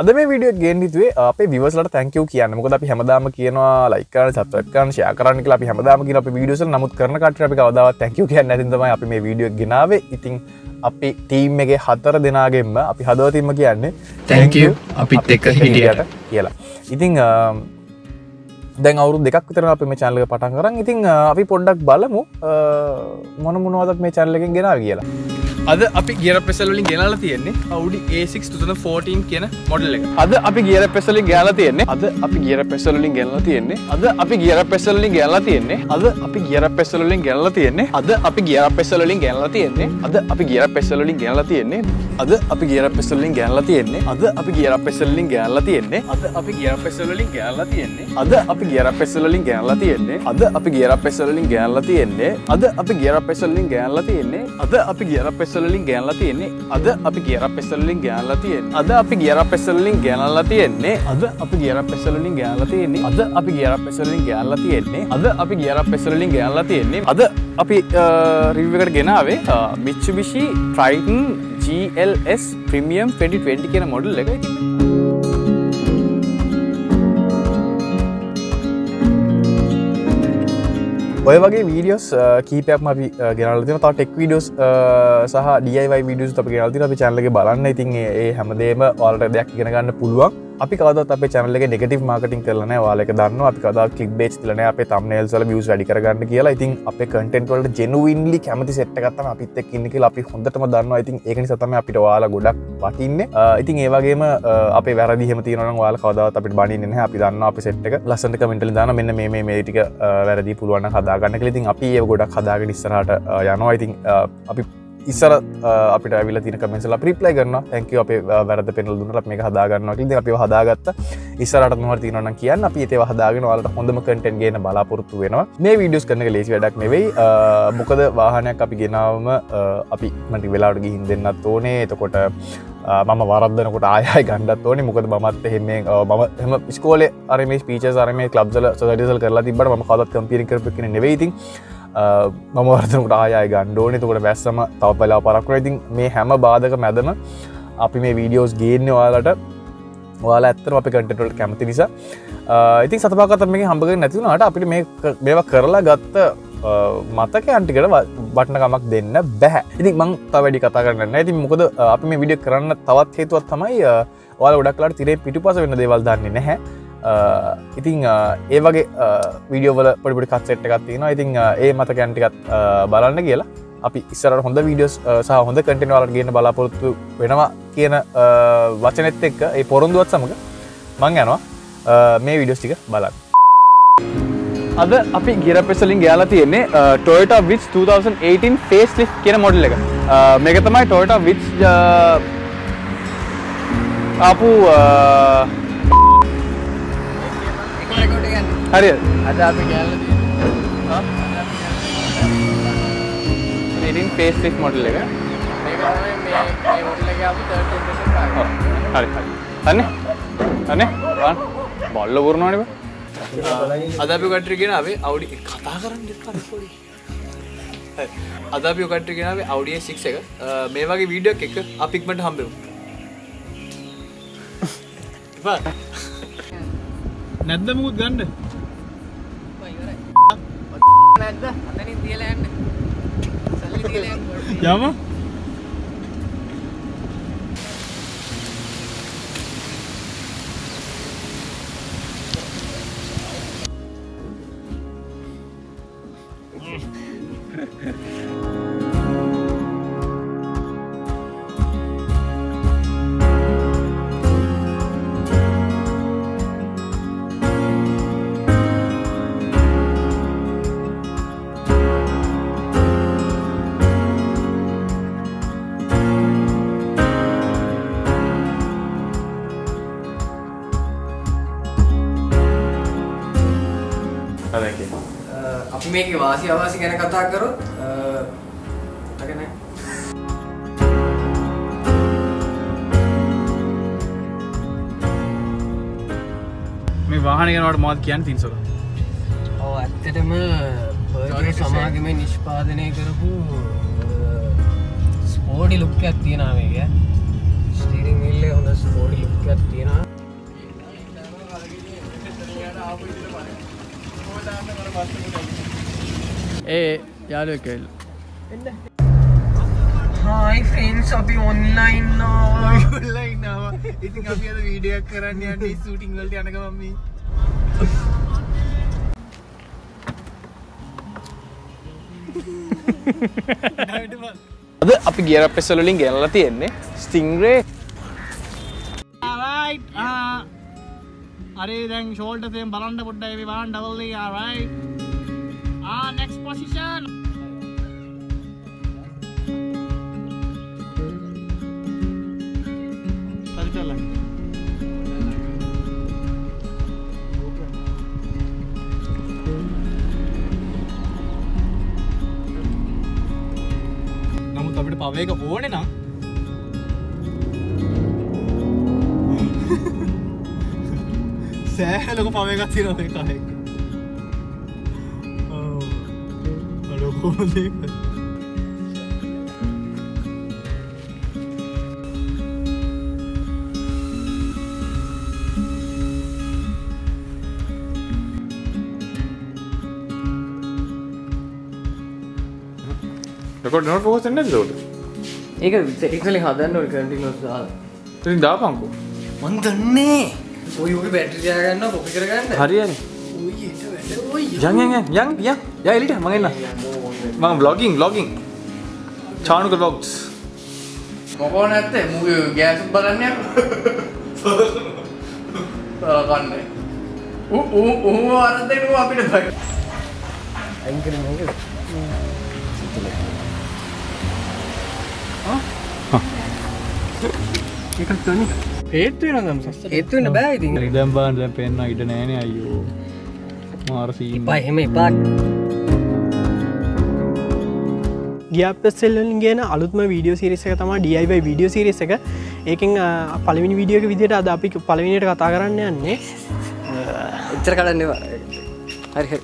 අද මේ වීඩියෝ එක ගේන්න හිතුවේ අපේ viewers ලට thank you කියන්න. මොකද අපි හැමදාම කියනවා like කරන්න, subscribe කරන්න, share කරන්න කියලා. අපි හැමදාම කියන අපේ videos වල නමුත් කරන කට්ටිය අපි කවදාවත් thank you කියන්නේ නැතිනම් තමයි අපි මේ video එක ගෙනාවේ. ඉතින් අපි team එකේ 4 දෙනාගෙන්ම අපි හදවතින්ම කියන්නේ thank you අපිත් එක්ක හිටියට කියලා. ඉතින් දැන් අවුරුදු දෙකක් විතර අපි මේ channel එක පටන් ගරන්. ඉතින් අපි පොඩ්ඩක් බලමු මොන මොනවද මේ channel එකෙන් ගෙනාවේ කියලා. අද අපි ගියර් ප්‍රෙසල් වලින් ගෙනල්ලා තියෙන්නේ Audi A6 2014 කියන මොඩල් එක. Mitsubishi Triton GLS Premium 2020 කියන මොඩල් එක. ඔය වගේ වීඩියෝස් කීපයක්ම අපි ගෙනල්ලා තියෙනවා. තව ටෙක් වීඩියෝස් සහ DIY වීඩියෝස් අපි ගෙනල්ලා තියෙනවා. අපි channel එකේ බලන්න. ඉතින් ඒ හැමදේම ඔයාලට දෙයක් ඉගෙන ගන්න පුළුවන්. අපි කවදාවත් අපේ channel එකේ negative marketing කරලා නැහැ. ඔයාලා ඒක දන්නවා. අපි කවදාවත් clickbait දාලා නැහැ. අපේ thumbnails වල views වැඩි කරගන්න කියලා. ඉතින් අපේ content වලට genuinely කැමති set එකක් තමයි අපිත් එක්ක ඉන්නේ කියලා අපි හොඳටම දන්නවා. ඉතින් ඒක නිසා තමයි අපිට ඔයාලා ගොඩක් වටින්නේ. ඉතින් ඒ වගේම අපේ වැරදි හැම තියෙනවා නම් ඔයාලා කවදාවත් අපිට බනින්නේ නැහැ. අපි දන්නවා අපේ set එක. ලස්සනට comment වලින් දානවා. මෙන්න මේ ටික වැරදි පුළුවන් නම් හදා ගන්න කියලා. ඉතින් අපි ඒව ගොඩක් හදාගෙන ඉස්සරහට යනවා. ඉතින් අපි ඉස්සර අපිට ඇවිල්ලා තියෙන කමෙන්ට්ස් වල රිප්ලයි කරනවා. thank you අපේ වැරද්ද පෙන්වලා දුන්නා. අපි මේක හදා ගන්නවා කියලා. ඉතින් අපි ඒව හදාගත්තා. ඉස්සරහට මොනවද තියෙනවා නම් කියන්න. අපි ඒව හදාගෙන ඔයාලට හොඳම කන්ටෙන්ට් ගේන්න බලාපොරොත්තු වෙනවා. මේ වීඩියෝස් කරන එක ලේසි වැඩක් නෙවෙයි. මොකද වාහනයක් අපි ගෙනාවම අපි මට වෙලාවට ගිහින් දෙන්නත් ඕනේ. එතකොට මම වරද්දනකොට ආයයි ගණ්ඩත් ඕනේ. මොකද මමත් එහෙම මම ඉස්කෝලේ අර මේ ස්පීචස් අර මේ ක්ලබ්ස් වල සොසයිටිස් වල කරලා තිබ්බට මම කවදාවත් කම්පීරින් කරපු කෙනෙක් නෙවෙයි. ඉතින් මම වරද්දනකොට ආයයි ගණ්ඩ ඕනේ. එතකොට වැස්සම තව වෙලාව පාරක් කරා. ඉතින් මේ හැම බාධක මැදම අපි මේ වීඩියෝස් ගේන්නේ ඔයාලට. ඔයාලා ඇත්තටම අපේ කන්ටෙන්ට් වලට කැමති නිසා. ඉතින් සතපාවකට මේක හම්බගෙන නැති වුණාට අපිට මේවා කරලා ගත්ත මතකයන්ටිකට වටන කමක් දෙන්න බැහැ. ඉතින් මං තව වැඩි කතා කරන්න. ඉතින් මොකද අපි මේ වීඩියෝ කරන්න තවත් හේතුවක් තමයි ඔයාලා ගොඩක් වෙලාවට තිරේ පිටුපස වෙන දේවල් දන්නේ නැහැ. ඉතින් ඒ වගේ වීඩියෝ වල පොඩි පොඩි කට් සෙට් එකක් තියෙනවා. ඉතින් ඒ මතකයන් ටිකත් බලන්න කියලා අපි ඉස්සරහට හොඳ වීඩියෝස් සහ හොඳ කන්ටෙන්ට් ඔයාලට ගේන්න බලාපොරොත්තු වෙනවා කියන වචනෙත් එක්ක ඒ පොරොන්දුවත් සමග මං යනවා මේ වීඩියෝස් ටික බලන්න. අද අපි ගියර් ප්‍රෙස් වලින් ගෑලා තියෙන්නේ Toyota Vitz 2018 facelift කියන මොඩල් එක. මේක තමයි Toyota Vitz ආපු එකකට ගන්න. හරියද? අද අපි ගෑලා තියෙන්නේ leading facelift මොඩල් එක. මේක තමයි මේ මොඩල් එකේ ආපු 13% එක. හරි හරි. අනේ අනේ බලන්න බල්ල වුණානේ බා. අදපි කට්ටියගෙනාවේ අවුඩි කතා කරන්න දෙන්න පොඩි. අදපි කට්ටියගෙනාවේ Audi A6 එක. මේ වගේ වීඩියෝ එකක් අපි ඉක්මනට හම්බෙමු. ඉතින් නැද්ද මොකද ගන්න? ඔය ඉවරයි. නැද්ද? අතනින් තියලා යන්න. සල්ලි තියලා යන්න. යමු. අපි මේක වාසි අවාසි ගැන කතා කරොත් මතක නැහැ. මේ වාහන ගැනවට මොකක්ද කියන්නේ තින්සොල? ඔව් ඇත්තටම බර්ගර් සමාගමේ නිෂ්පාදනය කරපු ස්පෝටි ලුක් එකක් තියෙනවා මේක. ස්ටියරින් වීල් එක හොඳ थोड़ी करती है ना। ए यार हाय फ्रेंड्स, अभी ऑनलाइन वीडियो करनी शूटिंग मम्मी අපි ගියර අපෙස් වලින් ගෙනලා තියෙන්නේ Stingray। alright are දැන් shoulder එකෙන් බලන්න පොඩ්ඩයි මේ බලන්න double alright next position හරිදලා අපිට පව එක ඕනේ නම් සෑහෙනක පව එකක් තියෙනවා මේ කාර් එකේ। ඔව් අර කොහොමද रेकॉर्ड नॉट फोकस करने दो एक सेटिंग्स वाले हाथ डालना और कंटिन्यूअस डाल तो इन दाब हमको मन धन्ने कोई और बैटरी जाएगा ना कॉपी करेगा ना हरी यार ओ ये तो बैटरी ओ यंग या एलिट मंगे ना मंग व्लॉगिंग छान को व्लॉग्स मको ना ते मूवी गैस बरन्या करने ओ आनंद ने वो आपने भाई एंकर ඒක තනික හේත් වෙනවා නම් හේත් වෙන්න බෑ ඉතින් ඉඳන් බාන්න දැන් පේන්න ඉඩ නෑනේ අයියෝ මාර සීන් ඉපා එහෙම ඉපා ගියාප්පසෙලෙන් ගේන අලුත්ම වීඩියෝ සීරීස් එක තමයි DIY වීඩියෝ සීරීස් එක। ඒකෙන් පළවෙනි වීඩියෝ එක විදිහට අද අපි පළවෙනියට කතා කරන්න යන්නේ ඉතර කඩන්න එපා හරි හරි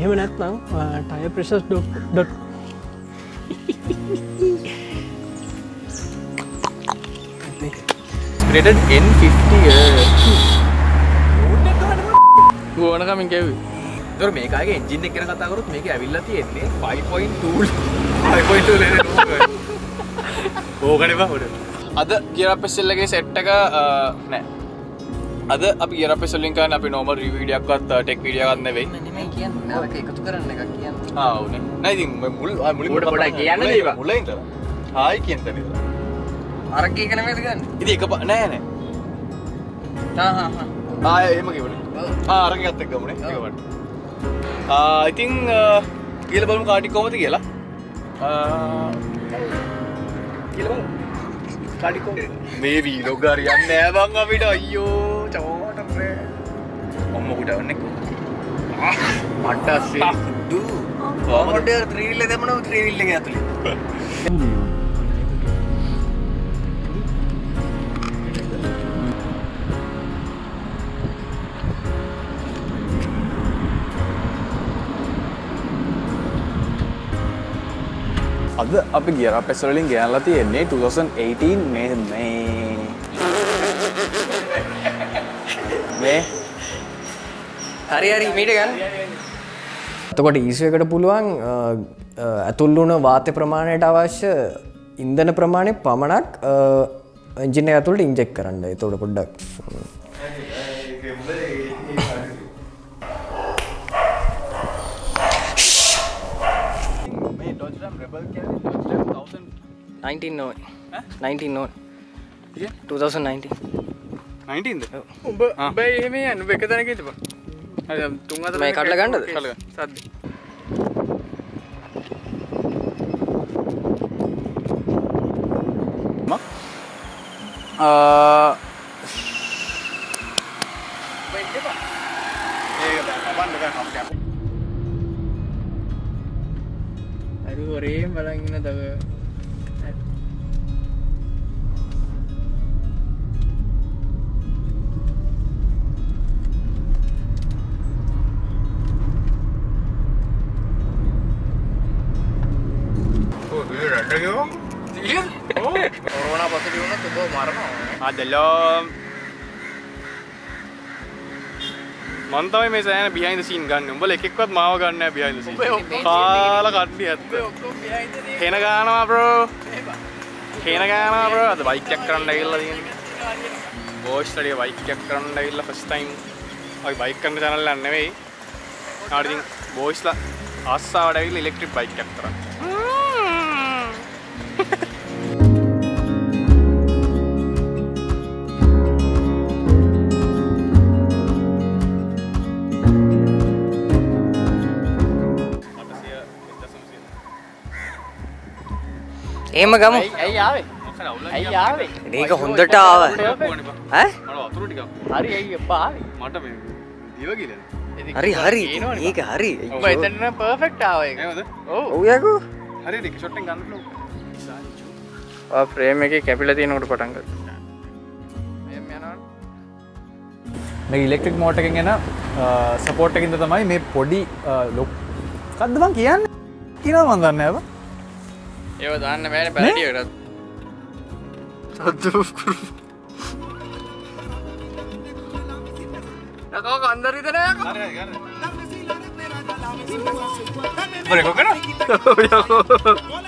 එහෙම නැත්නම් tire pressures. rated N50 ඕනේ ගන්න ඕන කමින් කැවි දොර මේකාගේ එන්ජින් එක ගැන කතා කරොත් මේකේ ඇවිල්ලා තියෙන්නේ 5.2 ලේන ඕකනේ බා හොඩ අද ගියර් අපෙසල් එකේ සෙට් එක නෑ අද අපි ගියර් අපෙසල් වලින් කරන අපි normal review එකක්වත් tech video එකක් නෙවෙයි නෙමෙයි කියන්නේ නෑ ඒක එකතු කරන්න එකක් කියන්නේ ආ ඕනේ නෑ ඉතින් මුලින් පොඩ්ඩක් කියන්න දීවා මුලින් ඉඳලා හායි කියන්න නේද අරක එක නෙමෙයිද ගන්න ඉතින් එක නෑ නෑ හා එහෙම කියවනේ අරක එකත් එක්ක ගමුනේ ඒක වට්ට I think කියලා බලමු කාටි කොහොමද කියලා කියලා බලමු කාටි කොහොමද මේ වීලොග් හරියන්නේ නෑ බං අපිට අයියෝ චෝට ප්‍රේ අම්මෝ උඩවන්නේ මට අස්සේ දු කොහොමද 3 wheel එක දෙමනවා 3 wheel එක ඇතුලේ අද අපි ගියර අපෙසල් වලින් ගෙනලා තියෙන්නේ 2018 මේ හරි මීට ගන්න එතකොට ඊසු එකට පුළුවන් ඇතුල් වුණ වාතය ප්‍රමාණයට අවශ්‍ය ඉන්ධන ප්‍රමාණය පමණක් එන්ජින් එක ඇතුළට ඉන්ජෙක්ට් කරන්න. එතකොට පොඩ්ඩක් कोरोना पॉजिटिव ना तो वो मारना Adelom. Mantap ini saya behind the scene kan, boleh kekot mau kan ya behind the scene. Kalau kan dia tuh. Kena kan apa bro? Kena kan apa bro? Ada bike cakram lagi lah ini. Bos tadi bike cakram lagi lah first time. Aku bike kan channel lah nih. Hari ini bos lah. Asa ada lagi electric bike cakram. एम गम आई आवे आई आवे नीक හොඳට ආව ඈ මල වතුර ටිකක් හරි අය අප්පා ආවේ මට මේ දිව ගිලන හරි හරි ඒක හරි ඔබ එතන පර්ෆෙක්ට් ආව ඒක නේද ඔව් ඔව් යකෝ හරි ටික ෂොට් එක ගන්නකෝ ආ ෆ්‍රේම් එකේ කැපිලා තියෙන උඩ පටන් ගන්න මෙම් යනවනේ මේ ඉලෙක්ට්‍රික් මෝටර් එකෙන් එන සපෝට් එකකින්ද තමයි මේ පොඩි ලොක් මොකද්ද මං කියන්නේ කියනවා මන් දන්නේ නැහැ ये वो दान ने मैंने पैराडी हो रहा था तजुब करूं रखो अंदर ही तो नहीं रखो अरे रखो क्या ना